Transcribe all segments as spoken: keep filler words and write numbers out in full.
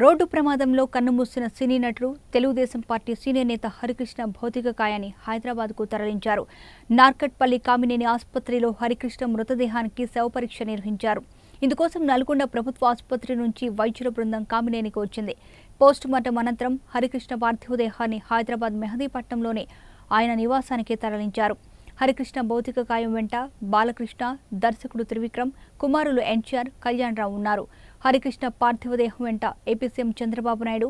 Road ప్రమాదంలో కన్నుమూసిన సినీ నటుడు Telugu Desam party senior నేత హరికృష్ణ భౌతిక కాయాన్ని హైదరాబాద్కు తరలించారు. నార్కట్పల్లి కామినేని ఆసుపత్రిలో హరికృష్ణ మృతదేహానికి శవపరీక్ష నిర్వహించారు. ఇందుకోసం నల్గొండ ప్రభుత్వ ఆసుపత్రి నుంచి వైద్యుల బృందం కామినేనికి వచ్చింది. పోస్ట్ మార్టం అనంతరం హరికృష్ణ పార్థివదేహాన్ని హైదరాబాద్ మెహదీపట్నంలోని ఆయన నివాసానికి తరలించారు. హరికృష్ణ భౌతిక కాయం వెంట బాలకృష్ణ, దర్శకుడు త్రివిక్రమ్, కుమారులు ఎన్టీఆర్, కళ్యాణ్ రావు ఉన్నారు. హరికృష్ణ పార్థివదేహం వెంట ఏపీ సీఎం చంద్రబాబు నాయుడు,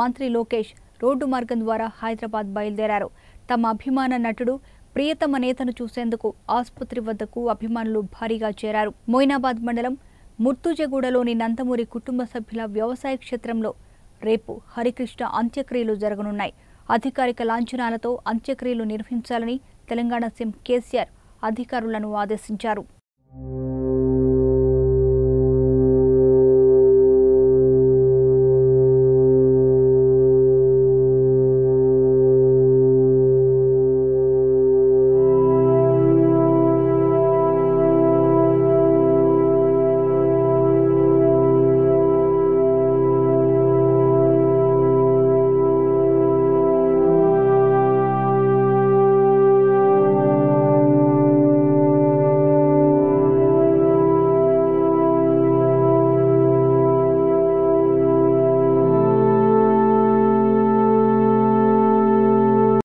మంత్రి లోకేష్ రోడ్డు మార్గం ద్వారా హైదరాబాద్ బయలుదేరారు. తమ అభిమాన నటుడు, ప్రియతమ నేతను చూసేందుకు ఆసుపత్రి వద్దకు అభిమానులు భారీగా చేరారు. మోయినాబాద్ మండలం ముర్తూజగూడలోని నందమూరి కుటుంబ సభ్యుల వ్యవసాయ క్షేత్రంలో రేపు హరికృష్ణ అంత్యక్రియలు జరగనున్నాయి. అధికారిక లాంఛనాలతో అంత్యక్రియలు నిర్వహించాలని తెలంగాణ సీఎం కేసీఆర్ అధికారులను ఆదేశించారు.